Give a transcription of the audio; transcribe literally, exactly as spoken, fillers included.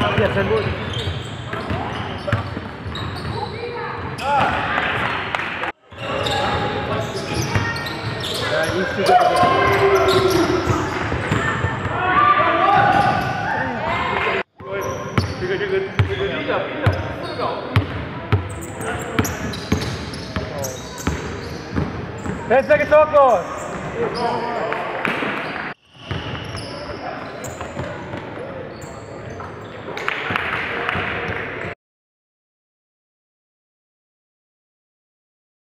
Yes, I would. ten seconds off, guys.